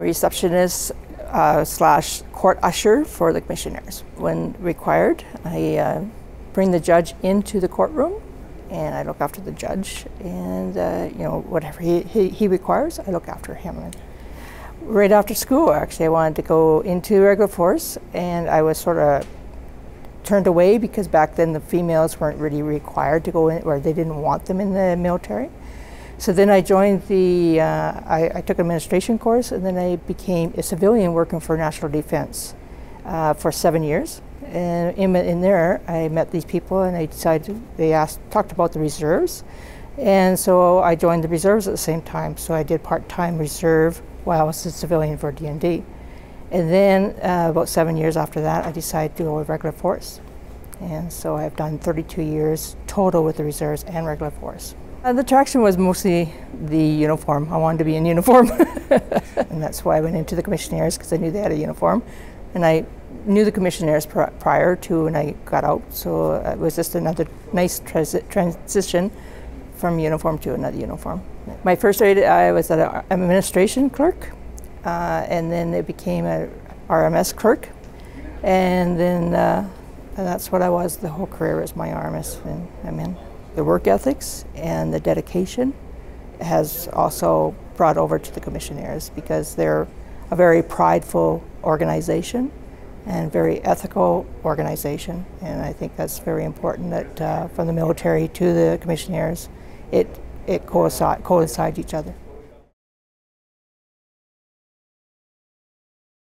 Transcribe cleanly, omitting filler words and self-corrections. receptionist slash court usher for the commissioners. When required, I bring the judge into the courtroom and I look after the judge, and you know, whatever he requires, I look after him. And right after school, actually, I wanted to go into regular force, and I was sort of turned away because back then the females weren't really required to go in, or they didn't want them in the military. So then I joined the, I took an administration course, and then I became a civilian working for National Defense for 7 years. And in there, I met these people, and I decided, they talked about the reserves. And so I joined the reserves at the same time. So I did part-time reserve while I was a civilian for DND. And then about 7 years after that, I decided to go with regular force. And so I've done 32 years total with the reserves and regular force. The attraction was mostly the uniform. I wanted to be in uniform. And that's why I went into the Commissionaires, because I knew they had a uniform. And I knew the Commissionaires prior to when I got out. So it was just another nice transition from uniform to another uniform. My first aid, I was an administration clerk. And then it became a RMS clerk. And then and that's what I was the whole career, as my RMS. And I'm in. The work ethics and the dedication has also brought over to the Commissionaires, because they're a very prideful organization and very ethical organization, and I think that's very important, that from the military to the Commissionaires, it coincides each other.